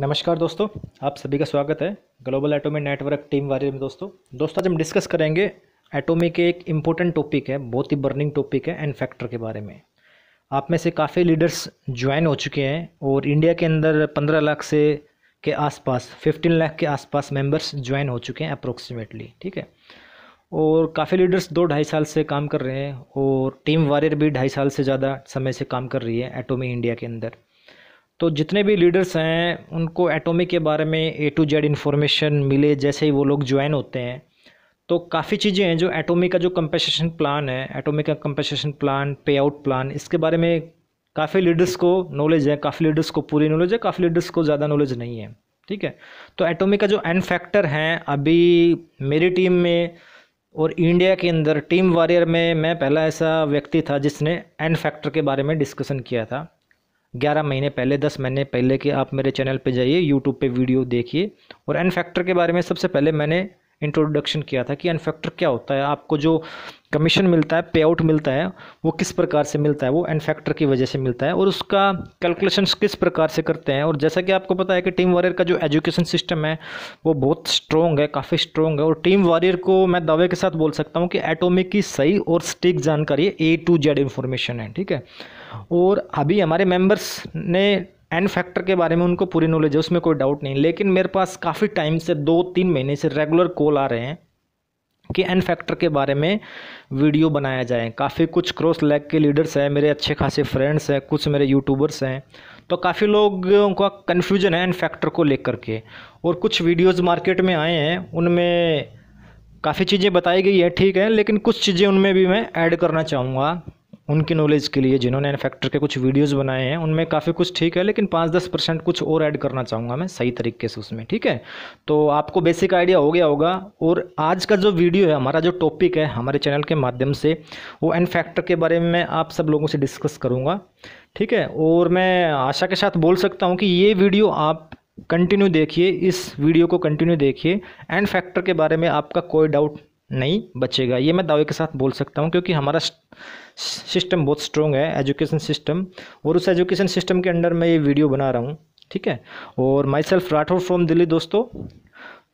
नमस्कार दोस्तों, आप सभी का स्वागत है global Atomy network team warrior में। दोस्तों आज हम डिस्कस करेंगे एटॉमी के एक इम्पोर्टेंट टॉपिक है, बहुत ही बर्निंग टॉपिक है, एन फैक्टर के बारे में। आप में से काफ़ी लीडर्स ज्वाइन हो चुके हैं और इंडिया के अंदर 15 लाख से के आसपास 15 लाख के आसपास मेंबर्स ज्वाइन हो चुके हैं अप्रोक्सीमेटली, ठीक है। और काफ़ी लीडर्स 2-2.5 साल से काम कर रहे हैं और टीम वारियर भी 2.5 साल से ज़्यादा समय से काम कर रही है एटॉमी इंडिया के अंदर। तो जितने भी लीडर्स हैं उनको एटॉमी के बारे में A to Z इन्फॉर्मेशन मिले जैसे ही वो लोग ज्वाइन होते हैं। तो काफ़ी चीज़ें हैं जो एटॉमी का जो कंपेंसेशन प्लान है, एटॉमी का कंपेंसेशन प्लान, पे आउट प्लान, इसके बारे में काफ़ी लीडर्स को नॉलेज है, काफ़ी लीडर्स को पूरी नॉलेज है, काफ़ी लीडर्स को ज़्यादा नॉलेज नहीं है, ठीक है। तो एटॉमी का जो एन फैक्टर हैं, अभी मेरी टीम में और इंडिया के अंदर टीम वारियर में मैं पहला ऐसा व्यक्ति था जिसने एन फैक्टर के बारे में डिस्कशन किया था 11 महीने पहले, 10 महीने पहले के। आप मेरे चैनल पे जाइए, YouTube पे वीडियो देखिए। और एन फैक्टर के बारे में सबसे पहले मैंने इंट्रोडक्शन किया था कि एन फैक्टर क्या होता है, आपको जो कमीशन मिलता है, पे आउट मिलता है, वो किस प्रकार से मिलता है, वो एन फैक्टर की वजह से मिलता है और उसका कैलकुलेशंस किस प्रकार से करते हैं। और जैसा कि आपको पता है कि टीम वारियर का जो एजुकेशन सिस्टम है वो बहुत स्ट्रॉन्ग है, काफ़ी स्ट्रॉन्ग है। और टीम वारियर को मैं दावे के साथ बोल सकता हूँ कि एटॉमी की सही और सटीक जानकारी A to Z इन्फॉर्मेशन है, ठीक है। और अभी हमारे मेम्बर्स ने एन फैक्टर के बारे में उनको पूरी नॉलेज है, उसमें कोई डाउट नहीं। लेकिन मेरे पास काफ़ी टाइम से 2-3 महीने से रेगुलर कॉल आ रहे हैं कि एन फैक्टर के बारे में वीडियो बनाया जाए। काफ़ी कुछ क्रॉस लैग के लीडर्स हैं, मेरे अच्छे खासे फ्रेंड्स हैं, कुछ मेरे यूट्यूबर्स हैं। तो काफ़ी लोगों का कन्फ्यूजन है एन फैक्टर को लेकर के। और कुछ वीडियोज़ मार्केट में आए हैं, उनमें काफ़ी चीज़ें बताई गई है, ठीक है। लेकिन कुछ चीज़ें उनमें भी मैं ऐड करना चाहूँगा उनकी नॉलेज के लिए जिन्होंने एन फैक्टर के कुछ वीडियोस बनाए हैं। उनमें काफ़ी कुछ ठीक है, लेकिन 5-10% कुछ और ऐड करना चाहूँगा मैं सही तरीके से उसमें, ठीक है। तो आपको बेसिक आइडिया हो गया होगा। और आज का जो वीडियो है, हमारा जो टॉपिक है हमारे चैनल के माध्यम से, वो एन फैक्टर के बारे में मैं आप सब लोगों से डिस्कस करूँगा, ठीक है। और मैं आशा के साथ बोल सकता हूँ कि ये वीडियो आप कंटिन्यू देखिए, इस वीडियो को कंटिन्यू देखिए, एन फैक्टर के बारे में आपका कोई डाउट नहीं बचेगा, ये मैं दावे के साथ बोल सकता हूँ। क्योंकि हमारा सिस्टम बहुत स्ट्रॉन्ग है, एजुकेशन सिस्टम, और उस एजुकेशन सिस्टम के अंडर मैं ये वीडियो बना रहा हूँ, ठीक है। और my self Rathore from Delhi दोस्तों।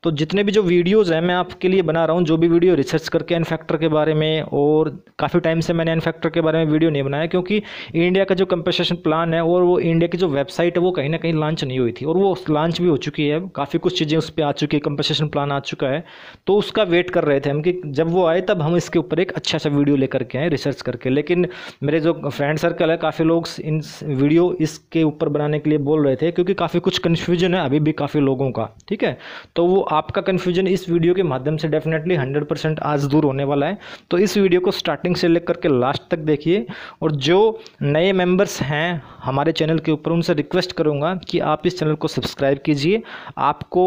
तो जितने भी जो वीडियोस हैं मैं आपके लिए बना रहा हूँ, जो भी वीडियो रिसर्च करके एन फैक्टर के बारे में। और काफ़ी टाइम से मैंने एन फैक्टर के बारे में वीडियो नहीं बनाया क्योंकि इंडिया का जो कंपेंसेशन प्लान है और वो इंडिया की जो वेबसाइट है वो कहीं ना कहीं लॉन्च नहीं हुई थी, और वो लॉन्च भी हो चुकी है, काफ़ी कुछ चीज़ें उस पर आ चुकी है, कंपेंसेशन प्लान आ चुका है। तो उसका वेट कर रहे थे हम कि जब वो आए तब हम इसके ऊपर एक अच्छा सा वीडियो लेकर के आए रिसर्च करके। लेकिन मेरे जो फ्रेंड सर्कल है, काफ़ी लोग इन वीडियो इसके ऊपर बनाने के लिए बोल रहे थे क्योंकि काफ़ी कुछ कन्फ्यूजन है अभी भी काफ़ी लोगों का, ठीक है। तो वो आपका कन्फ्यूजन इस वीडियो के माध्यम से डेफिनेटली 100% आज दूर होने वाला है। तो इस वीडियो को स्टार्टिंग से लेकर के लास्ट तक देखिए। और जो नए मेंबर्स हैं हमारे चैनल के ऊपर, उनसे रिक्वेस्ट करूंगा कि आप इस चैनल को सब्सक्राइब कीजिए। आपको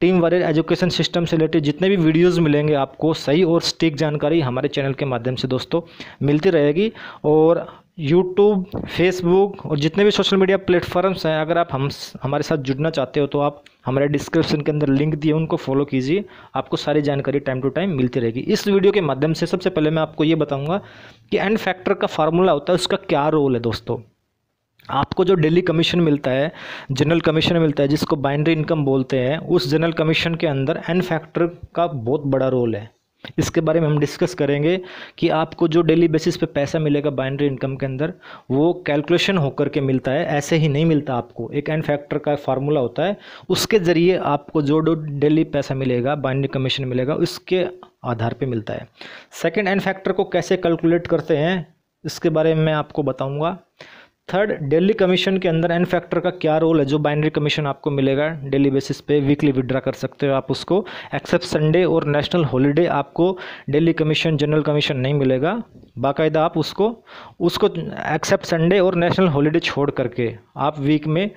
टीम वारियर एजुकेशन सिस्टम से रिलेटेड जितने भी वीडियोज़ मिलेंगे, आपको सही और सटीक जानकारी हमारे चैनल के माध्यम से दोस्तों मिलती रहेगी। और यूट्यूब, फेसबुक और जितने भी सोशल मीडिया प्लेटफॉर्म्स हैं, अगर आप हमारे साथ जुड़ना चाहते हो तो आप हमारे डिस्क्रिप्शन के अंदर लिंक दिए, उनको फॉलो कीजिए, आपको सारी जानकारी टाइम टू टाइम मिलती रहेगी। इस वीडियो के माध्यम से सबसे पहले मैं आपको ये बताऊंगा कि एन फैक्टर का फार्मूला होता है, उसका क्या रोल है दोस्तों। आपको जो डेली कमीशन मिलता है, जनरल कमीशन मिलता है जिसको बाइनरी इनकम बोलते हैं, उस जनरल कमीशन के अंदर एन फैक्टर का बहुत बड़ा रोल है। इसके बारे में हम डिस्कस करेंगे कि आपको जो डेली बेसिस पे पैसा मिलेगा बाइनरी इनकम के अंदर, वो कैलकुलेशन होकर के मिलता है, ऐसे ही नहीं मिलता। आपको एक एन फैक्टर का फार्मूला होता है, उसके ज़रिए आपको जो डेली पैसा मिलेगा, बाइनरी कमीशन मिलेगा, उसके आधार पे मिलता है। सेकंड, एन फैक्टर को कैसे कैलकुलेट करते हैं इसके बारे में मैं आपको बताऊँगा। थर्ड, डेली कमीशन के अंदर एन फैक्टर का क्या रोल है। जो बाइनरी कमीशन आपको मिलेगा डेली बेसिस पे, वीकली विड्रा कर सकते हो आप उसको, एक्सेप्ट संडे और नेशनल हॉलीडे आपको डेली कमीशन, जनरल कमीशन नहीं मिलेगा बाकायदा। आप उसको एक्सेप्ट संडे और नेशनल हॉलीडे छोड़ करके आप वीक में,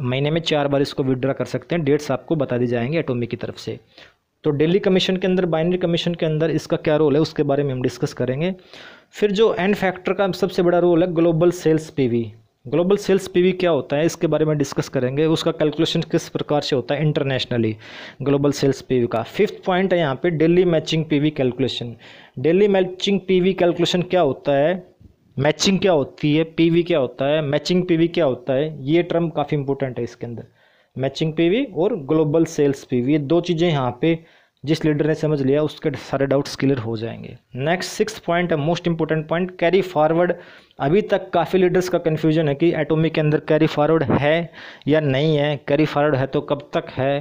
महीने में 4 बार इसको विड्रा कर सकते हैं। डेट्स आपको बता दी जाएंगी एटॉमी की तरफ से। तो डेली कमीशन के अंदर, बाइनरी कमीशन के अंदर इसका क्या रोल है उसके बारे में हम डिस्कस करेंगे। फिर जो एन फैक्टर का सबसे बड़ा रोल है global sales PV. Global sales PV क्या होता है इसके बारे में डिस्कस करेंगे, उसका कैलकुलेशन किस प्रकार से होता है इंटरनेशनली ग्लोबल सेल्स पीवी का। फिफ्थ पॉइंट है यहाँ पे daily matching PV calculation. Daily matching PV calculation क्या होता है, मैचिंग क्या होती है, पीवी क्या होता है, मैचिंग पीवी क्या होता है, ये टर्म काफ़ी इंपॉर्टेंट है इसके अंदर। मैचिंग पीवी और ग्लोबल सेल्स पीवी, ये दो चीज़ें यहाँ पे जिस लीडर ने समझ लिया उसके सारे डाउट्स क्लियर हो जाएंगे। नेक्स्ट 6th पॉइंट है most important point, carry forward. अभी तक काफ़ी लीडर्स का कन्फ्यूजन है कि एटॉमी के अंदर कैरी फॉरवर्ड है या नहीं है, कैरी फॉरवर्ड है तो कब तक है,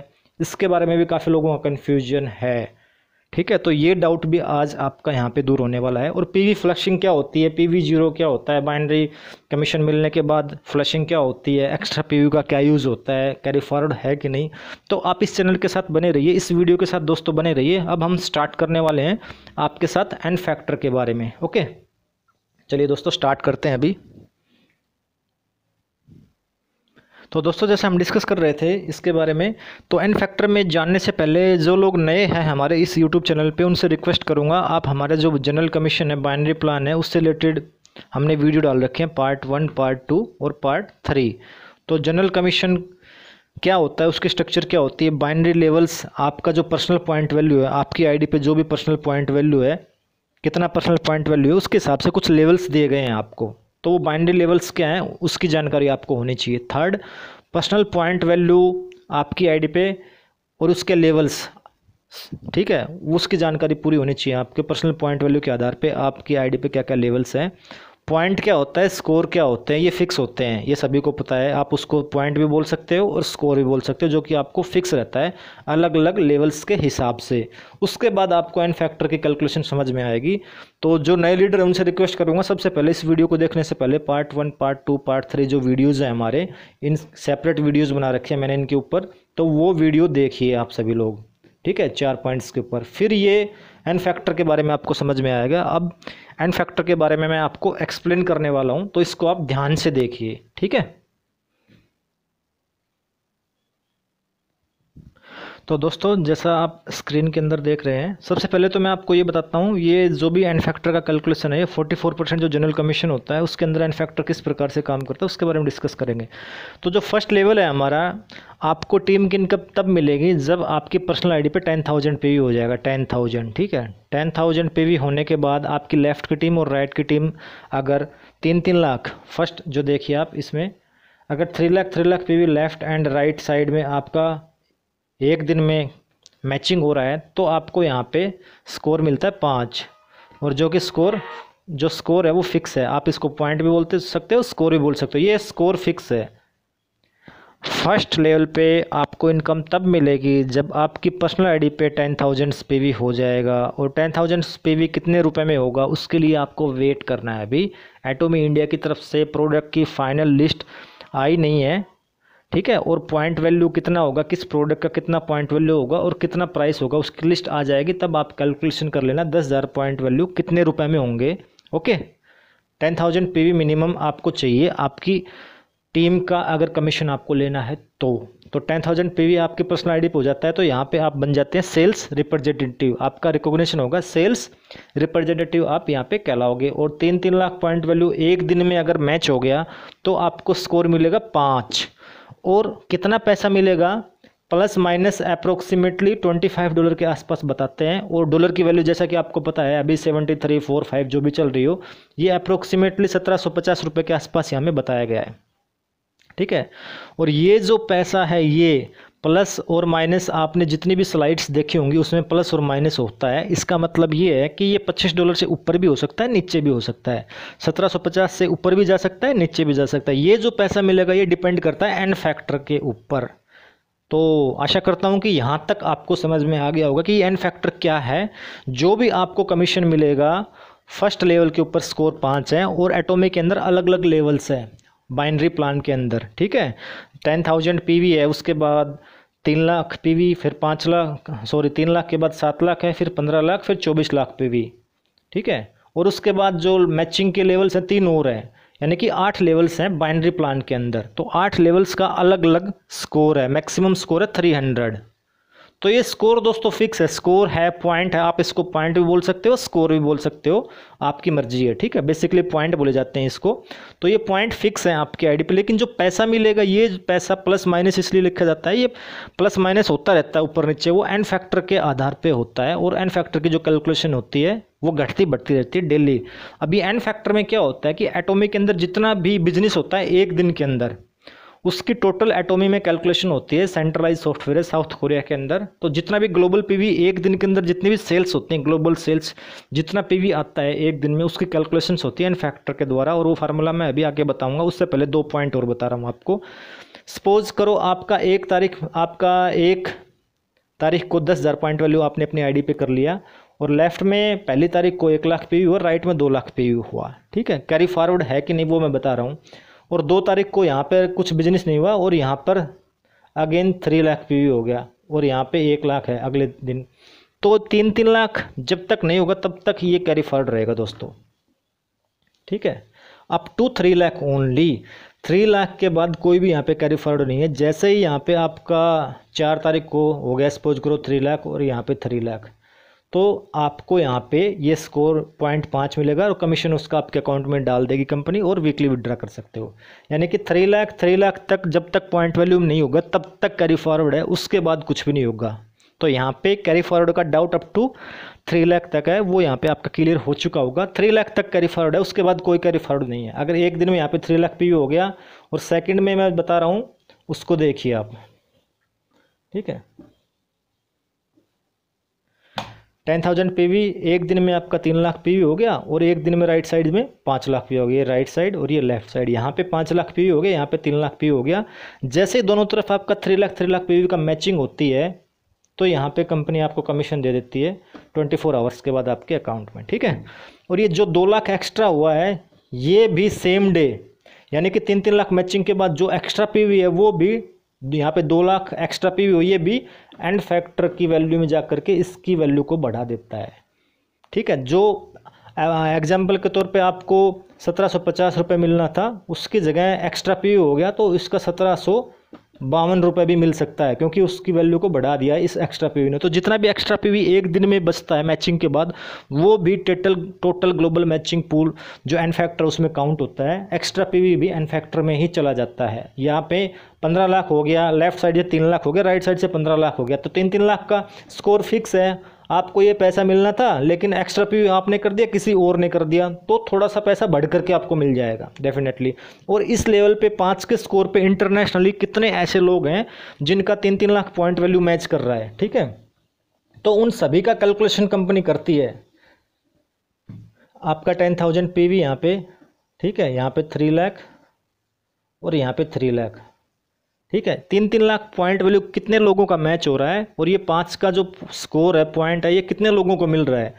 इसके बारे में भी काफ़ी लोगों का कन्फ्यूजन है। ठीक है, तो ये डाउट भी आज आपका यहाँ पे दूर होने वाला है। और पीवी फ्लशिंग क्या होती है, पीवी जीरो क्या होता है, बाइनरी कमीशन मिलने के बाद फ्लशिंग क्या होती है, एक्स्ट्रा पीवी का क्या यूज़ होता है, कैरी फॉरवर्ड है कि नहीं, तो आप इस चैनल के साथ बने रहिए, इस वीडियो के साथ दोस्तों बने रहिए। अब हम स्टार्ट करने वाले हैं आपके साथ एन फैक्टर के बारे में। ओके चलिए दोस्तों स्टार्ट करते हैं अभी। तो दोस्तों जैसे हम डिस्कस कर रहे थे इसके बारे में, तो एन फैक्टर में जानने से पहले जो लोग नए हैं हमारे इस YouTube चैनल पे, उनसे रिक्वेस्ट करूँगा आप हमारे जो जनरल कमीशन है, बाइनरी प्लान है, उससे रिलेटेड हमने वीडियो डाल रखे हैं पार्ट 1, पार्ट 2 और पार्ट 3। तो जनरल कमीशन क्या होता है, उसकी स्ट्रक्चर क्या होती है, बाइनरी लेवल्स, आपका जो पर्सनल पॉइंट वैल्यू है, आपकी आई डी पे जो भी पर्सनल पॉइंट वैल्यू है, कितना पर्सनल पॉइंट वैल्यू है, उसके हिसाब से कुछ लेवल्स दिए गए हैं आपको, तो वो बाइनरी लेवल्स क्या हैं उसकी जानकारी आपको होनी चाहिए। थर्ड, पर्सनल पॉइंट वैल्यू आपकी आईडी पे और उसके लेवल्स, ठीक है, उसकी जानकारी पूरी होनी चाहिए आपके। पर्सनल पॉइंट वैल्यू के आधार पे आपकी आईडी पे क्या क्या लेवल्स हैं, पॉइंट क्या होता है, स्कोर क्या होते हैं, ये फिक्स होते हैं, ये सभी को पता है। आप उसको पॉइंट भी बोल सकते हो और स्कोर भी बोल सकते हो, जो कि आपको फिक्स रहता है अलग अलग लेवल्स के हिसाब से। उसके बाद आपको एन फैक्टर की कैलकुलेशन समझ में आएगी। तो जो नए लीडर हैं उनसे रिक्वेस्ट करूँगा सबसे पहले इस वीडियो को देखने से पहले पार्ट 1, पार्ट 2, पार्ट 3 जो वीडियोज़ हैं हमारे, इन सेपरेट वीडियोज़ बना रखे हैं मैंने इनके ऊपर, तो वो वीडियो देखिए आप सभी लोग, ठीक है, 4 पॉइंट्स के ऊपर। फिर ये एन फैक्टर के बारे में आपको समझ में आएगा। अब एन फैक्टर के बारे में मैं आपको एक्सप्लेन करने वाला हूं, तो इसको आप ध्यान से देखिए, ठीक है। तो दोस्तों जैसा आप स्क्रीन के अंदर देख रहे हैं, सबसे पहले तो मैं आपको ये बताता हूं, ये जो भी एन फैक्टर का कैलकुलेशन है, ये 44% जो जनरल कमीशन होता है उसके अंदर एन फैक्टर किस प्रकार से काम करता है उसके बारे में डिस्कस करेंगे। तो जो फर्स्ट लेवल है हमारा, आपको टीम की इनकम तब मिलेगी जब आपकी पर्सनल आईडी पे 10,000 पीवी हो जाएगा, 10,000, ठीक है। 10,000 पीवी होने के बाद आपकी लेफ़्ट की टीम और राइट की टीम अगर 3-3 लाख, फर्स्ट जो देखिए आप इसमें, अगर 3 lakh PV left and right side में आपका एक दिन में मैचिंग हो रहा है, तो आपको यहाँ पे स्कोर मिलता है 5, और जो कि स्कोर है वो फिक्स है। आप इसको पॉइंट भी बोलते सकते हो, स्कोर भी बोल सकते हो, ये स्कोर फिक्स है। फर्स्ट लेवल पे आपको इनकम तब मिलेगी जब आपकी पर्सनल आईडी पे 10,000 पीवी हो जाएगा, और 10,000 पीवी कितने रुपए में होगा उसके लिए आपको वेट करना है। अभी एटॉमी इंडिया की तरफ से प्रोडक्ट की फाइनल लिस्ट आई नहीं है, ठीक है, और पॉइंट वैल्यू कितना होगा, किस प्रोडक्ट का कितना पॉइंट वैल्यू होगा और कितना प्राइस होगा, उसकी लिस्ट आ जाएगी, तब आप कैलकुलेशन कर लेना 10,000 पॉइंट वैल्यू कितने रुपए में होंगे। ओके, 10,000 पीवी मिनिमम आपको चाहिए आपकी टीम का अगर कमीशन आपको लेना है तो 10,000 पीवी आपकी पर्सनल आईडी पे हो जाता है, तो यहाँ पे आप बन जाते हैं सेल्स रिप्रेजेंटेटिव, आपका रिकॉग्निशन होगा, सेल्स रिप्रेजेंटेटिव आप यहाँ पे कहलाओगे। और 3-3 लाख पॉइंट वैल्यू एक दिन में अगर मैच हो गया तो आपको स्कोर मिलेगा 5, और कितना पैसा मिलेगा प्लस माइनस अप्रोक्सीमेटली $25 के आसपास बताते हैं। और डॉलर की वैल्यू जैसा कि आपको पता है अभी 73, 4, 5 जो भी चल रही हो, ये अप्रोक्सीमेटली 1750 रुपये के आसपास यहाँ में बताया गया है, ठीक है। और ये जो पैसा है ये प्लस और माइनस, आपने जितनी भी स्लाइड्स देखी होंगी उसमें प्लस और माइनस होता है, इसका मतलब ये है कि ये $25 से ऊपर भी हो सकता है, नीचे भी हो सकता है, 1750 से ऊपर भी जा सकता है, नीचे भी जा सकता है। ये जो पैसा मिलेगा ये डिपेंड करता है एन फैक्टर के ऊपर। तो आशा करता हूं कि यहाँ तक आपको समझ में आ गया होगा कि एन फैक्टर क्या है। जो भी आपको कमीशन मिलेगा फर्स्ट लेवल के ऊपर स्कोर 5 है, और एटॉमी के अंदर अलग अलग लेवल्स हैं बाइनरी प्लान के अंदर, ठीक है। 10,000 पीवी है, उसके बाद 3 लाख पीवी, फिर 3 लाख के बाद 7 लाख है, फिर 15 लाख, फिर 24 लाख पीवी, ठीक है। और उसके बाद जो मैचिंग के लेवल्स हैं 3 और हैं, यानी कि 8 लेवल्स हैं बाइनरी प्लान के अंदर। तो 8 लेवल्स का अलग अलग स्कोर है, मैक्सिमम स्कोर है 300। तो ये स्कोर दोस्तों फिक्स है, स्कोर है, पॉइंट है, आप इसको पॉइंट भी बोल सकते हो, स्कोर भी बोल सकते हो, आपकी मर्जी है, ठीक है। बेसिकली पॉइंट बोले जाते हैं इसको। तो ये पॉइंट फिक्स है आपकी आईडी पे, लेकिन जो पैसा मिलेगा ये पैसा प्लस माइनस इसलिए लिखा जाता है, ये प्लस माइनस होता रहता है ऊपर नीचे, वो एन फैक्टर के आधार पर होता है। और एन फैक्टर की जो कैलकुलेशन होती है वो घटती बढ़ती रहती है डेली। अभी एन फैक्टर में क्या होता है कि एटॉमी के अंदर जितना भी बिजनेस होता है एक दिन के अंदर, उसकी टोटल एटॉमी में कैलकुलेशन होती है, सेंट्रलाइज सॉफ्टवेयर है साउथ कोरिया के अंदर। तो जितना भी ग्लोबल पीवी एक दिन के अंदर जितने भी सेल्स होते हैं, ग्लोबल सेल्स जितना पीवी आता है एक दिन में, उसकी कैलकुलेशन होती है N-Factor के द्वारा, और वो फार्मूला मैं अभी आगे बताऊँगा। उससे पहले दो पॉइंट और बता रहा हूँ आपको। सपोज करो आपका एक तारीख को 10,000 पॉइंट वैल्यू आपने अपनी आईडी पे कर लिया, और लेफ्ट में पहली तारीख को 1,00,000 पे हुआ, राइट में 2,00,000 पे हुआ, ठीक है। कैरी फॉरवर्ड है कि नहीं वो मैं बता रहा हूँ। और 2 तारीख को यहाँ पर कुछ बिजनेस नहीं हुआ, और यहाँ पर अगेन 3,00,000 पे हो गया, और यहाँ पे 1,00,000 है अगले दिन। तो 3-3 लाख जब तक नहीं होगा तब तक ये कैरी फॉरवर्ड रहेगा दोस्तों, ठीक है। Up to 3,00,000 only. 3,00,000 के बाद कोई भी यहाँ पे कैरी फॉरवर्ड नहीं है। जैसे ही यहाँ पे आपका 4 तारीख को हो गया सपोज करो 3,00,000 और यहाँ पे 3,00,000, तो आपको यहाँ पे ये स्कोर 0.5 मिलेगा, और कमीशन उसका आपके अकाउंट में डाल देगी कंपनी, और वीकली विड्रा कर सकते हो। यानी कि 3,00,000 तक जब तक पॉइंट वैल्यू नहीं होगा तब तक कैरी फॉरवर्ड है, उसके बाद कुछ भी नहीं होगा। तो यहाँ पे कैरी फॉरवर्ड का डाउट अप टू 3,00,000 तक है, वो यहाँ पे आपका क्लियर हो चुका होगा। 3,00,000 तक कैरी फॉरवर्ड है, उसके बाद कोई कैरी फॉरवर्ड नहीं है। अगर एक दिन में यहाँ पे 3,00,000 पी हो गया, और सेकंड में मैं बता रहा हूँ उसको देखिए आप, ठीक है। 10,000 पी वी, एक दिन में आपका 3,00,000 पी वी हो गया, और एक दिन में राइट साइड में 5,00,000 पी वी हो गया, राइट साइड और ये लेफ्ट साइड। यहाँ पे 5,00,000 पी वी हो गया, यहाँ पे 3,00,000 पी वी हो गया। जैसे दोनों तरफ आपका 3,00,000 पी वी का मैचिंग होती है, तो यहाँ पे कंपनी आपको कमीशन दे देती है 24 आवर्स के बाद आपके अकाउंट में, ठीक है। और ये जो 2,00,000 एक्स्ट्रा हुआ है, ये भी सेम डे, यानी कि 3-3 लाख मैचिंग के बाद जो एक्स्ट्रा पीवी है वो भी यहाँ पे 2,00,000 एक्स्ट्रा पीवी हुई है, भी N-Factor की वैल्यू में जा करके इसकी वैल्यू को बढ़ा देता है, ठीक है। जो एग्जाम्पल के तौर पे आपको 1,750 रुपये मिलना था, उसकी जगह एक्स्ट्रा पीवी हो गया, तो इसका 1,752 रुपये भी मिल सकता है, क्योंकि उसकी वैल्यू को बढ़ा दिया है इस एक्स्ट्रा पीवी ने। तो जितना भी एक्स्ट्रा पीवी एक दिन में बचता है मैचिंग के बाद, वो भी टोटल ग्लोबल मैचिंग पूल जो N-Factor उसमें काउंट होता है, एक्स्ट्रा पीवी भी N-Factor में ही चला जाता है। यहाँ पे 15,00,000 हो गया, लेफ्ट साइड से 3,00,000 हो गया, राइट साइड से 15,00,000 हो गया, तो 3-3 लाख का स्कोर फिक्स है। आपको ये पैसा मिलना था, लेकिन एक्स्ट्रा पीवी आपने कर दिया, किसी और ने कर दिया, तो थोड़ा सा पैसा बढ़ करके आपको मिल जाएगा डेफिनेटली। और इस लेवल पे 5 के स्कोर पे इंटरनेशनली कितने ऐसे लोग हैं जिनका 3-3 लाख पॉइंट वैल्यू मैच कर रहा है, ठीक है। तो उन सभी का कैलकुलेशन कंपनी करती है। आपका 10,000 पीवी यहाँ पे, ठीक है, यहाँ पे 3,00,000 और यहाँ पे 3,00,000, ठीक है। 3-3 लाख पॉइंट वैल्यू कितने लोगों का मैच हो रहा है, और ये 5 का जो स्कोर है पॉइंट है, ये कितने लोगों को मिल रहा है।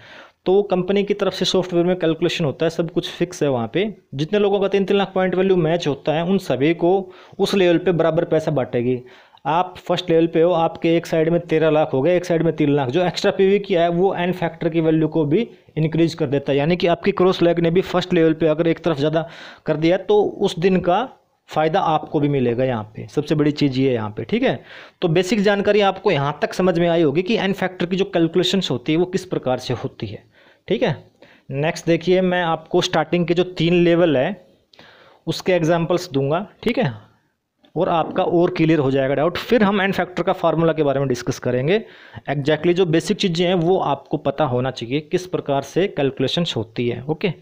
तो कंपनी की तरफ से सॉफ्टवेयर में कैलकुलेशन होता है, सब कुछ फिक्स है वहाँ पे। जितने लोगों का 3-3 लाख पॉइंट वैल्यू मैच होता है, उन सभी को उस लेवल पे बराबर पैसा बांटेगी। आप फर्स्ट लेवल पे हो, आपके एक साइड में 13,00,000 हो गया, एक साइड में 3,00,000, जो एक्स्ट्रा पीवी किया है वो N-Factor की वैल्यू को भी इंक्रीज कर देता है। यानी कि आपकी क्रॉस लेग ने भी फर्स्ट लेवल पर अगर एक तरफ ज़्यादा कर दिया, तो उस दिन का फ़ायदा आपको भी मिलेगा। यहाँ पे सबसे बड़ी चीज़ ये है यहाँ पे, ठीक है। तो बेसिक जानकारी आपको यहाँ तक समझ में आई होगी कि N-Factor की जो कैलकुलेशंस होती है वो किस प्रकार से होती है, ठीक है। नेक्स्ट देखिए, मैं आपको स्टार्टिंग के जो 3 लेवल है उसके एग्जांपल्स दूंगा, ठीक है, और आपका और क्लियर हो जाएगा डाउट। फिर हम N-Factor का फार्मूला के बारे में डिस्कस करेंगे। एग्जैक्टली जो बेसिक चीज़ें हैं वो आपको पता होना चाहिए किस प्रकार से कैलकुलेशंस होती है, ओके।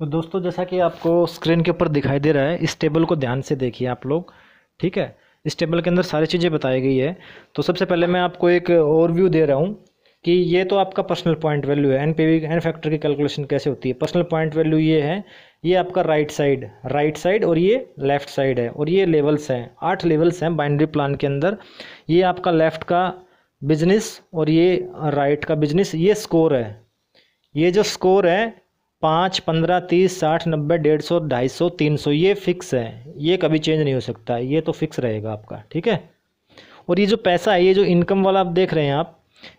तो दोस्तों जैसा कि आपको स्क्रीन के ऊपर दिखाई दे रहा है, इस टेबल को ध्यान से देखिए आप लोग, ठीक है। इस टेबल के अंदर सारी चीज़ें बताई गई है। तो सबसे पहले मैं आपको एक ओवरव्यू दे रहा हूँ कि ये तो आपका पर्सनल पॉइंट वैल्यू है, एनपीवी N-Factor की कैलकुलेशन कैसे होती है। पर्सनल पॉइंट वैल्यू ये है, ये आपका राइट साइड और ये लेफ्ट साइड है, और ये लेवल्स हैं, 8 लेवल्स हैं बाइनरी प्लान के अंदर। ये आपका लेफ्ट का बिजनेस और ये राइट का बिजनेस, ये स्कोर है। ये जो स्कोर है 5, 15, 30, 60, 90, 150, 250, 300, ये फिक्स है, ये कभी चेंज नहीं हो सकता, ये तो फिक्स रहेगा आपका, ठीक है। और ये जो पैसा है, ये जो इनकम वाला आप देख रहे हैं आप,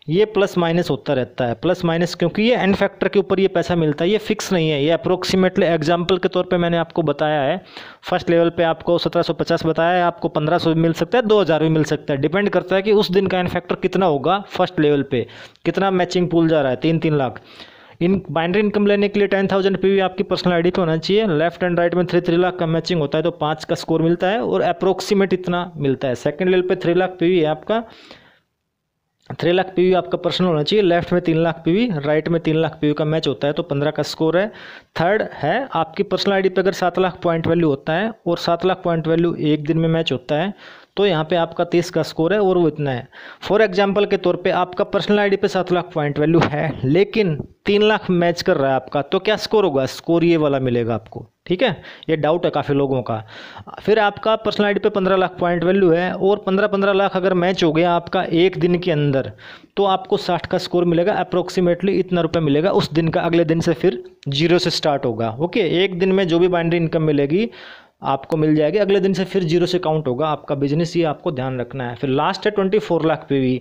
ये प्लस माइनस होता रहता है, प्लस माइनस, क्योंकि ये N-Factor के ऊपर ये पैसा मिलता है, ये फिक्स नहीं है। ये अप्रोक्सीमेटली एग्जाम्पल के तौर पे मैंने आपको बताया है, फर्स्ट लेवल पे आपको 1,750 बताया है, आपको 1,500 भी मिल सकता है, 2,000 भी मिल सकता है। डिपेंड करता है कि उस दिन का N-Factor कितना होगा, फर्स्ट लेवल पे कितना मैचिंग पूल जा रहा है। 3-3 लाख इन बाइनरी इनकम लेने के लिए 10,000 पीवी आपकी पर्सनल आईडी पे होना चाहिए। लेफ्ट एंड राइट में 3-3 लाख का मैचिंग होता है, तो 5 का स्कोर मिलता है और अप्रोक्सीमेट इतना मिलता है। सेकंड लेवल पे 3,00,000 पीवी है आपका, 3 लाख PV आपका पर्सनल होना चाहिए। लेफ्ट में 3 लाख PV, राइट में 3 लाख PV का मैच होता है तो 15 का स्कोर है। थर्ड है आपकी पर्सनल आईडी पे अगर 7 लाख पॉइंट वैल्यू होता है और 7 लाख पॉइंट वैल्यू एक दिन में मैच होता है तो यहाँ पे आपका 30 का स्कोर है और वो इतना है। फॉर एग्जांपल के तौर पे आपका पर्सनल आईडी पे 7 लाख पॉइंट वैल्यू है लेकिन 3 लाख मैच कर रहा है आपका, तो क्या स्कोर होगा? स्कोर ये वाला मिलेगा आपको, ठीक है। ये डाउट है काफ़ी लोगों का। फिर आपका पर्सनल आईडी पे 15 लाख पॉइंट वैल्यू है और 15-15 लाख अगर मैच हो गया आपका एक दिन के अंदर तो आपको 60 का स्कोर मिलेगा, अप्रोक्सीमेटली इतना रुपये मिलेगा उस दिन का। अगले दिन से फिर जीरो से स्टार्ट होगा, ओके। एक दिन में जो भी बाइनरी इनकम मिलेगी आपको मिल जाएगी, अगले दिन से फिर जीरो से काउंट होगा आपका बिजनेस, ये आपको ध्यान रखना है। फिर लास्ट है 24 लाख PV।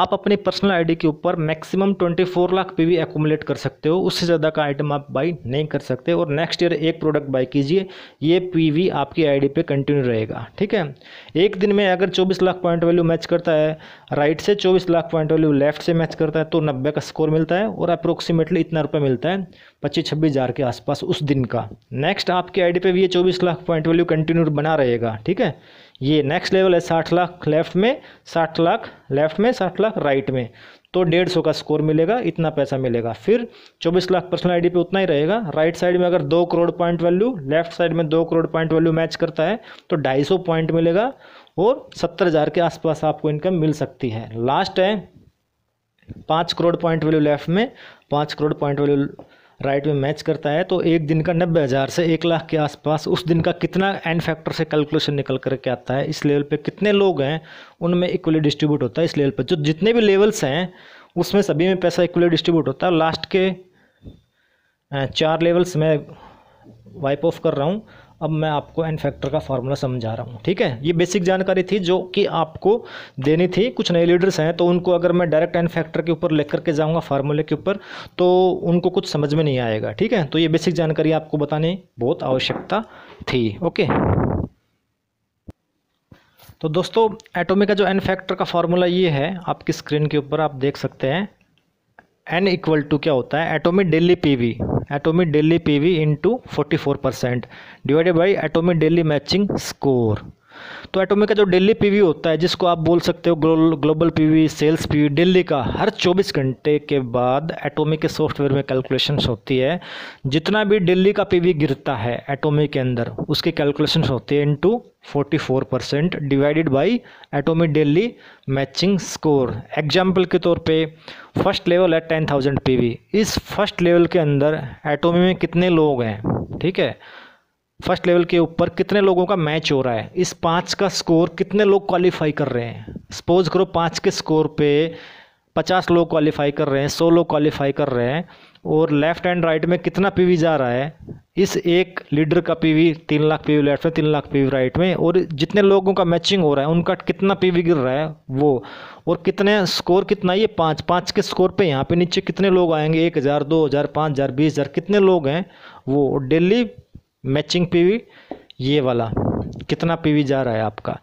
आप अपनी पर्सनल आईडी के ऊपर मैक्सिमम 24 लाख PV एक्यूमुलेट कर सकते हो, उससे ज़्यादा का आइटम आप बाई नहीं कर सकते। और नेक्स्ट ईयर एक प्रोडक्ट बाई कीजिए, ये PV आपकी आईडी पे कंटिन्यू रहेगा, ठीक है। एक दिन में अगर 24 लाख पॉइंट वैल्यू मैच करता है राइट से, 24 लाख पॉइंट वैल्यू लेफ्ट से मैच करता है तो 90 का स्कोर मिलता है और अप्रोक्सीमेटली इतना रुपये मिलता है, 25-26 हज़ार के आसपास उस दिन का। नेक्स्ट आपकी आईडी पे भी ये 24 लाख वैल्यू कंटिन्यू बना रहेगा, ठीक है। ये नेक्स्ट लेवल है 60 लाख लेफ्ट में, 60 लाख लेफ्ट में, 60 लाख राइट में, तो 150 का स्कोर मिलेगा, इतना पैसा मिलेगा। फिर 24 लाख पर्सनल आईडी पे उतना ही रहेगा। राइट साइड में अगर 2 crore point value, left side में 2 करोड़ पॉइंट वैल्यू मैच करता है तो 250 पॉइंट मिलेगा और 70 हज़ार के आसपास आपको इनकम मिल सकती है। लास्ट है 5 करोड़ पॉइंट वैल्यू लेफ्ट में, 5 करोड़ पॉइंट वैल्यू राइट में मैच करता है तो एक दिन का 90 हज़ार से 1 लाख के आसपास उस दिन का कितना N-Factor से कैलकुलेशन निकल करके आता है। इस लेवल पे कितने लोग हैं उनमें इक्वली डिस्ट्रीब्यूट होता है। इस लेवल पर जो जितने भी लेवल्स हैं उसमें सभी में पैसा इक्वली डिस्ट्रीब्यूट होता है। लास्ट के 4 लेवल्स में वाइप ऑफ कर रहा हूँ, अब मैं आपको N-Factor का फार्मूला समझा रहा हूँ, ठीक है। ये बेसिक जानकारी थी जो कि आपको देनी थी। कुछ नए लीडर्स हैं तो उनको अगर मैं डायरेक्ट N-Factor के ऊपर लेकर के जाऊँगा फार्मूले के ऊपर तो उनको कुछ समझ में नहीं आएगा, ठीक है। तो ये बेसिक जानकारी आपको बताने बहुत आवश्यकता थी, ओके। तो दोस्तों एटोमी का जो N-Factor का फार्मूला ये है, आपकी स्क्रीन के ऊपर आप देख सकते हैं। N= क्या होता है? Atomy daily PV, Atomy daily PV into 44% divided by Atomy daily matching score. तो एटोमी का जो डेली PV होता है, जिसको आप बोल सकते हो global PV, sales PV, daily का हर 24 घंटे के बाद एटोमी के सॉफ्टवेयर में कैलकुलेशंस होती है। जितना भी डेली का PV गिरता है एटोमी के अंदर उसकी कैलकुलेशंस होती है into 44% divided by Atomy daily matching score. Example के तौर पे फर्स्ट लेवल है 10,000 PV। इस फर्स्ट लेवल के अंदर एटोमी में कितने लोग हैं, ठीक है, फर्स्ट लेवल के ऊपर कितने लोगों का मैच हो रहा है, इस 5 का स्कोर कितने लोग क्वालिफाई कर रहे हैं। सपोज करो 5 के स्कोर पे 50 लोग क्वालिफाई कर रहे हैं, 100 लोग क्वालिफाई कर रहे हैं और लेफ़्ट एंड राइट में कितना PV जा रहा है। इस एक लीडर का PV 3 लाख PV लेफ्ट में, 3 लाख PV राइट में, और जितने लोगों का मैचिंग हो रहा है उनका कितना PV गिर रहा है वो, और कितने स्कोर कितना, ये 5 के स्कोर पे यहाँ पे नीचे कितने लोग आएंगे, 1,000, 2,000, 5,000, 20,000, कितने लोग हैं वो। और डेली मैचिंग PV ये वाला कितना PV जा रहा है आपका,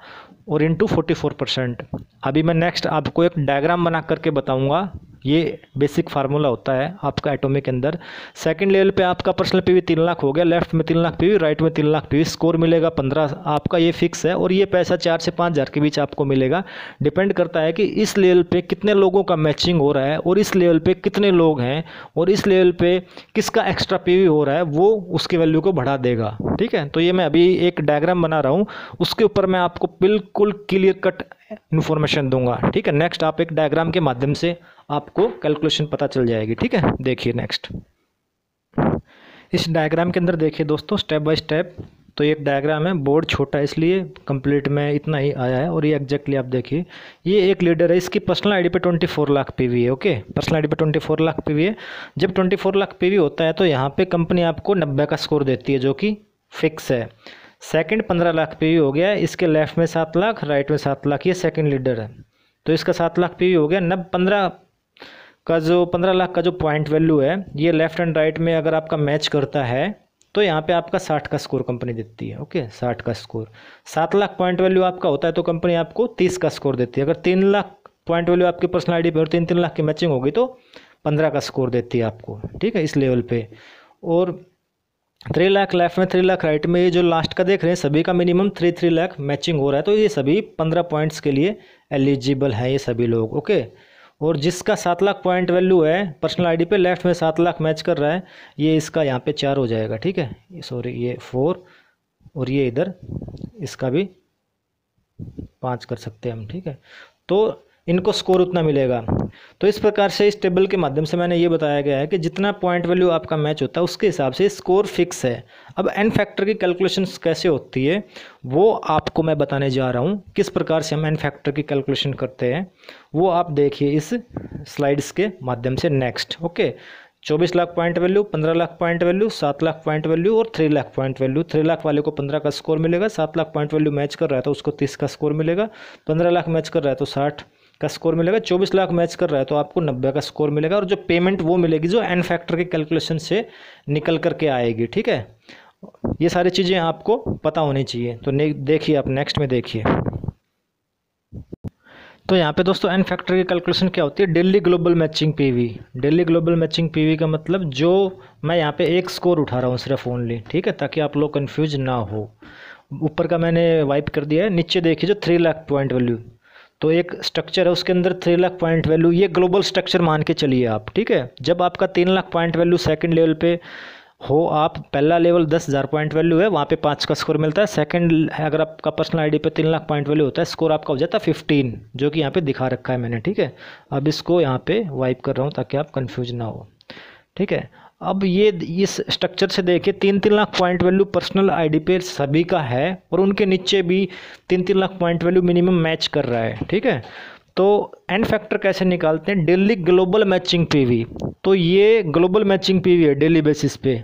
और इंटू 44%। अभी मैं नेक्स्ट आपको एक डायग्राम बना करके बताऊंगा। ये बेसिक फार्मूला होता है आपका एटोमी के अंदर। सेकंड लेवल पे आपका पर्सनल PV 3 लाख हो गया, लेफ्ट में 3 लाख PV, राइट में 3 लाख PV, स्कोर मिलेगा 15 आपका, ये फिक्स है। और ये पैसा 4 से 5 हज़ार के बीच आपको मिलेगा। डिपेंड करता है कि इस लेवल पे कितने लोगों का मैचिंग हो रहा है और इस लेवल पे कितने लोग हैं और इस लेवल पे किसका एक्स्ट्रा PV हो रहा है, वो उसकी वैल्यू को बढ़ा देगा, ठीक है। तो ये मैं अभी एक डायग्राम बना रहा हूँ, उसके ऊपर मैं आपको बिल्कुल क्लियर कट इन्फॉर्मेशन दूंगा, ठीक है। नेक्स्ट आप एक डायग्राम के माध्यम से आपको कैलकुलेशन पता चल जाएगी, ठीक है। देखिए नेक्स्ट इस डायग्राम के अंदर देखिए दोस्तों स्टेप बाय स्टेप। तो एक डायग्राम है, बोर्ड छोटा इसलिए कंप्लीट में इतना ही आया है। और ये एग्जैक्टली आप देखिए, ये एक लीडर है, इसकी पर्सनल आईडी पे 24 लाख PV है, ओके। पर्सनल आईडी पे 24 लाख PV है। जब 24 लाख PV होता है तो यहाँ पे कंपनी आपको 90 का स्कोर देती है जो कि फिक्स है। सेकंड 15 लाख PV हो गया, इसके लेफ्ट में 7 लाख राइट में 7 लाख, ये सेकंड लीडर है तो इसका 7 लाख PV हो गया। 15 लाख का जो पॉइंट वैल्यू है ये लेफ्ट एंड राइट में अगर आपका मैच करता है तो यहाँ पे आपका 60 का स्कोर कंपनी देती है, ओके, 60 का स्कोर। 7 लाख पॉइंट वैल्यू आपका होता है तो कंपनी आपको 30 का स्कोर देती है। अगर 3 लाख पॉइंट वैल्यू आपकी पर्सनल आईडी पे और 3-3 लाख की मैचिंग होगी तो 15 का स्कोर देती है आपको, ठीक है, इस लेवल पे। और 3 लाख लेफ्ट में, 3 लाख राइट में, ये जो लास्ट का देख रहे हैं सभी का मिनिमम 3-3 लाख मैचिंग हो रहा है तो ये सभी 15 पॉइंट्स के लिए एलिजिबल हैं ये सभी लोग, ओके। और जिसका 7 लाख पॉइंट वैल्यू है पर्सनल आईडी पे लेफ्ट में 7 लाख मैच कर रहा है, ये इसका यहाँ पे 4 हो जाएगा, ठीक है, सॉरी ये 4, और ये इधर इसका भी 5 कर सकते हैं हम, ठीक है। तो इनको स्कोर उतना मिलेगा। तो इस प्रकार से इस टेबल के माध्यम से मैंने ये बताया गया है कि जितना पॉइंट वैल्यू आपका मैच होता है उसके हिसाब से स्कोर फिक्स है। अब एन फैक्टर की कैलकुलेशंस कैसे होती है वो आपको मैं बताने जा रहा हूँ, किस प्रकार से हम एन फैक्टर की कैलकुलेशन करते हैं वो आप देखिए इस स्लाइड्स के माध्यम से। Next, okay, 24 lakh point value, 15 lakh point value, 7 lakh point value और 3 लाख पॉइंट वैल्यू। 3 लाख वाले को 15 का स्कोर मिलेगा, 7 लाख पॉइंट वैल्यू मैच कर रहा है तो उसको 30 का स्कोर मिलेगा, 15 लाख मैच कर रहा है तो 60 का स्कोर मिलेगा, 24 लाख मैच कर रहा है तो आपको 90 का स्कोर मिलेगा। और जो पेमेंट वो मिलेगी जो एन फैक्टर के कैलकुलेशन से निकल करके आएगी, ठीक है। ये सारी चीज़ें आपको पता होनी चाहिए। तो देखिए आप नेक्स्ट में देखिए। तो यहाँ पे दोस्तों एन फैक्टर की कैलकुलेशन क्या होती है, daily global matching PV. Daily global matching PV का मतलब जो मैं यहाँ पे एक स्कोर उठा रहा हूँ सिर्फ ओनली, ठीक है, ताकि आप लोग कंफ्यूज ना हो। ऊपर का मैंने वाइप कर दिया है, नीचे देखिए जो 3 लाख पॉइंट वैल्यू, तो एक स्ट्रक्चर है उसके अंदर 3 लाख पॉइंट वैल्यू, ये ग्लोबल स्ट्रक्चर मान के चलिए आप, ठीक है। जब आपका 3 lakh point value second level पे हो, आप पहला लेवल 10,000 पॉइंट वैल्यू है, वहाँ पे 5 का स्कोर मिलता है। सेकंड अगर आपका पर्सनल आईडी पे 3 लाख पॉइंट वैल्यू होता है, स्कोर आपका हो जाता है 15, जो कि यहाँ पे दिखा रखा है मैंने, ठीक है। अब इसको यहाँ पे वाइप कर रहा हूँ ताकि आप कन्फ्यूज ना हो, ठीक है। अब ये इस स्ट्रक्चर से देखिए 3-3 lakh point value personal ID पे सभी का है और उनके नीचे भी 3-3 lakh point value minimum match कर रहा है, ठीक है। तो एन फैक्टर कैसे निकालते हैं, डेली ग्लोबल मैचिंग पीवी। तो ये ग्लोबल मैचिंग पीवी है डेली बेसिस पे,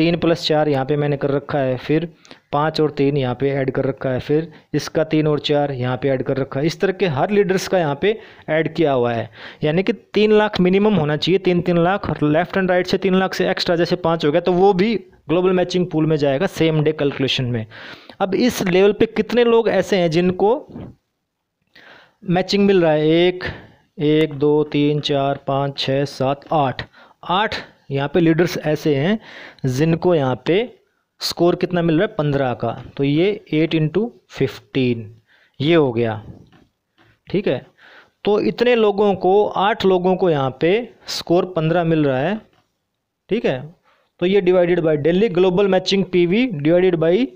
3 + 4 यहाँ पे मैंने कर रखा है, फिर 5 और 3 यहाँ पे ऐड कर रखा है, फिर इसका 3 और 4 यहाँ पे ऐड कर रखा है। इस तरह के हर लीडर्स का यहाँ पे ऐड किया हुआ है, यानी कि 3 लाख मिनिमम होना चाहिए, 3-3 लाख। लेफ्ट एंड राइट से 3 लाख से एक्स्ट्रा जैसे 5 हो गया तो वो भी ग्लोबल मैचिंग पूल में जाएगा सेम डे कैलकुलेशन में। अब इस लेवल पर कितने लोग ऐसे हैं जिनको मैचिंग मिल रहा है, 1, 2, 3, 4, 5, 6, 7, 8 यहाँ पे लीडर्स ऐसे हैं जिनको यहाँ पे स्कोर कितना मिल रहा है, 15 का। तो ये 8 × 15 ये हो गया, ठीक है। तो इतने लोगों को, 8 लोगों को यहाँ पे स्कोर 15 मिल रहा है, ठीक है। तो ये divided by daily global matching PV divided by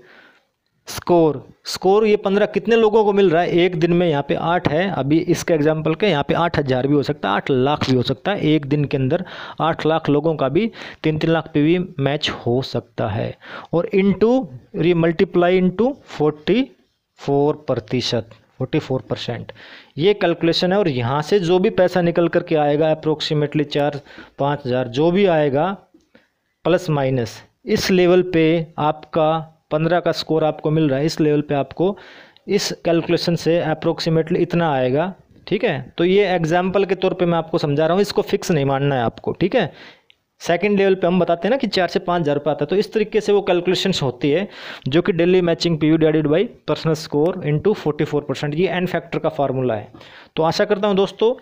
score. Score ये 15 कितने लोगों को मिल रहा है एक दिन में, यहाँ पे 8 है, अभी इसके एग्जाम्पल के यहाँ पे 8,000 भी हो सकता है, 8 लाख भी हो सकता है। एक दिन के अंदर 8 लाख लोगों का भी 3-3 लाख पे भी मैच हो सकता है। और इनटू ये मल्टीप्लाई इनटू 44%, 44%, ये कैलकुलेशन है। और यहाँ से जो भी पैसा निकल करके आएगा अप्रोक्सीमेटली 4-5 हज़ार जो भी आएगा प्लस माइनस, इस लेवल पे आपका 15 का स्कोर आपको मिल रहा है, इस लेवल पे आपको इस कैलकुलेशन से अप्रोक्सीमेटली इतना आएगा, ठीक है। तो ये एग्जाम्पल के तौर पे मैं आपको समझा रहा हूँ, इसको फिक्स नहीं मानना है आपको, ठीक है। सेकंड लेवल पे हम बताते हैं ना कि 4 से 5 हज़ार रुपये आता है, तो इस तरीके से वो कैलकुलेशंस होती है जो कि daily matching PV divided by personal score into 44%, ये एन फैक्टर का फार्मूला है। तो आशा करता हूँ दोस्तों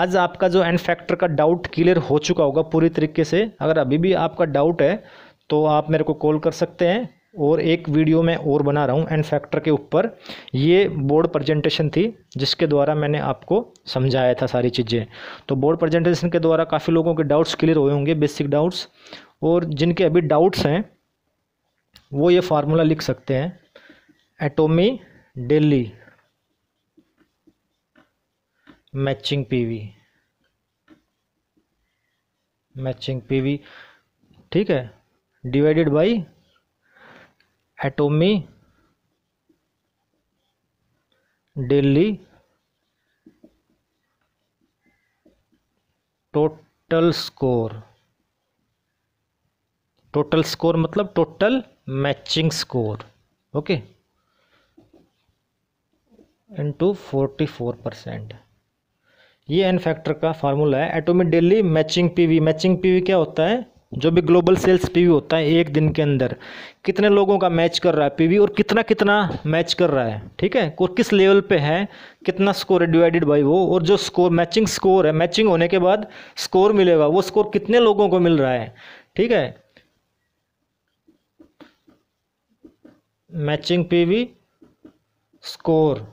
आज आपका जो एन फैक्टर का डाउट क्लियर हो चुका होगा पूरी तरीके से। अगर अभी भी आपका डाउट है तो आप मेरे को कॉल कर सकते हैं, और एक वीडियो मैं और बना रहा हूँ एन फैक्टर के ऊपर, ये बोर्ड प्रेजेंटेशन थी जिसके द्वारा मैंने आपको समझाया था सारी चीज़ें। तो बोर्ड प्रेजेंटेशन के द्वारा काफ़ी लोगों के डाउट्स क्लियर हुए होंगे, बेसिक डाउट्स, और जिनके अभी डाउट्स हैं वो ये फार्मूला लिख सकते हैं, एटोमी डेली मैचिंग पीवी, ठीक है, divided by Atomy daily total score मतलब total matching score, okay, into 44%, ये एन फैक्टर का फार्मूला है। एटोमी डेली मैचिंग पीवी क्या होता है, जो भी ग्लोबल सेल्स पीवी होता है एक दिन के अंदर कितने लोगों का मैच कर रहा है पीवी और कितना मैच कर रहा है, ठीक है, और किस लेवल पे है, कितना स्कोर है डिवाइडेड बाय वो। और जो स्कोर मैचिंग स्कोर है, मैचिंग होने के बाद स्कोर मिलेगा, वो स्कोर कितने लोगों को मिल रहा है, ठीक है। मैचिंग पीवी स्कोर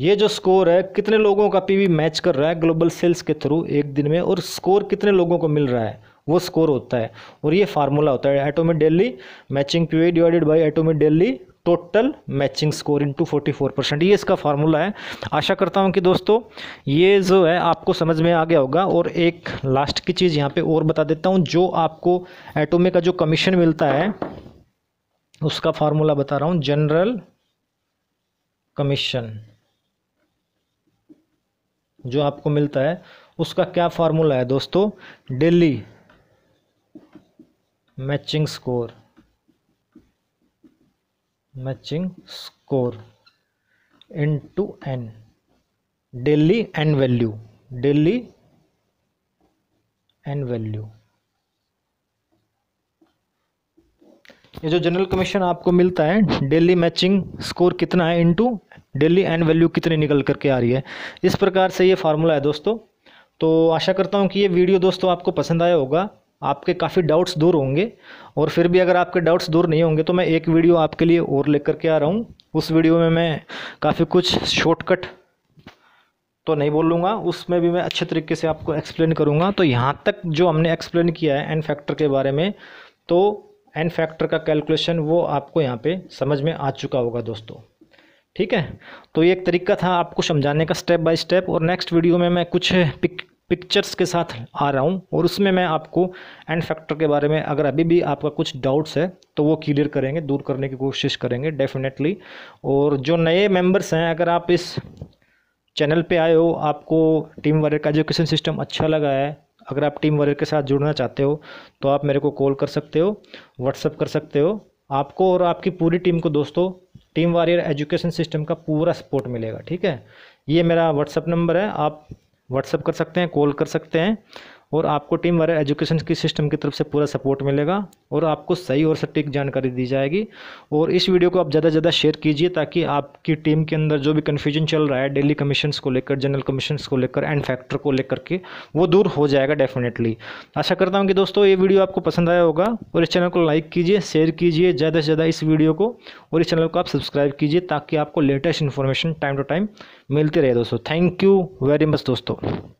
ये जो स्कोर है कितने लोगों का पीवी मैच कर रहा है ग्लोबल सेल्स के थ्रू एक दिन में, और स्कोर कितने लोगों को मिल रहा है वो स्कोर होता है। और ये फार्मूला होता है Atomy daily matching PV divided by Atomy daily total matching score into 44%। ये इसका फार्मूला है। आशा करता हूँ कि दोस्तों ये जो है आपको समझ में आ गया होगा। और एक लास्ट की चीज़ यहाँ पे और बता देता हूँ, जो आपको एटोमी का जो कमीशन मिलता है उसका फार्मूला बता रहा हूँ, जनरल कमीशन जो आपको मिलता है उसका क्या फार्मूला है दोस्तों, daily matching score into n daily n value ये जो जनरल कमीशन आपको मिलता है डेली मैचिंग स्कोर कितना है इनटू डेली n वैल्यू कितनी निकल करके आ रही है। इस प्रकार से ये फार्मूला है दोस्तों। तो आशा करता हूँ कि ये वीडियो दोस्तों आपको पसंद आया होगा, आपके काफ़ी डाउट्स दूर होंगे। और फिर भी अगर आपके डाउट्स दूर नहीं होंगे तो मैं एक वीडियो आपके लिए और लेकर के आ रहा हूँ। उस वीडियो में मैं काफ़ी कुछ शॉर्टकट तो नहीं बोलूँगा, उसमें भी मैं अच्छे तरीके से आपको एक्सप्लेन करूँगा। तो यहाँ तक जो हमने एक्सप्लेन किया है एन फैक्टर के बारे में, तो एन फैक्टर का कैलकुलेशन वो आपको यहाँ पे समझ में आ चुका होगा दोस्तों, ठीक है। तो ये एक तरीका था आपको समझाने का स्टेप बाय स्टेप। और नेक्स्ट वीडियो में मैं कुछ पिक्चर्स के साथ आ रहा हूँ और उसमें मैं आपको एन फैक्टर के बारे में अगर अभी भी आपका कुछ डाउट्स है तो वो क्लियर करेंगे, दूर करने की कोशिश करेंगे डेफिनेटली। और जो नए मेंबर्स हैं, अगर आप इस चैनल पे आए हो, आपको टीम वॉरियर का एजुकेशन सिस्टम अच्छा लगा है, अगर आप टीम वॉरियर के साथ जुड़ना चाहते हो तो आप मेरे को कॉल कर सकते हो, व्हाट्सअप कर सकते हो। आपको और आपकी पूरी टीम को दोस्तों टीम वॉरियर एजुकेशन सिस्टम का पूरा सपोर्ट मिलेगा, ठीक है। ये मेरा व्हाट्सअप नंबर है, आप व्हाट्सअप कर सकते हैं, कॉल कर सकते हैं, और आपको टीम वॉरियर एजुकेशन की सिस्टम की तरफ से पूरा सपोर्ट मिलेगा और आपको सही और सटीक जानकारी दी जाएगी। और इस वीडियो को आप ज़्यादा से ज़्यादा शेयर कीजिए ताकि आपकी टीम के अंदर जो भी कन्फ्यूजन चल रहा है डेली कमीशंस को लेकर, जनरल कमीशंस को लेकर, एन फैक्टर को लेकर के, वो दूर हो जाएगा डेफिनेटली। आशा करता हूँ कि दोस्तों ये वीडियो आपको पसंद आया होगा। और इस चैनल को लाइक कीजिए, शेयर कीजिए ज़्यादा से ज़्यादा इस वीडियो को, और इस चैनल को आप सब्सक्राइब कीजिए ताकि आपको latest information time to time मिलती रहे दोस्तों। थैंक यू वेरी मच दोस्तों।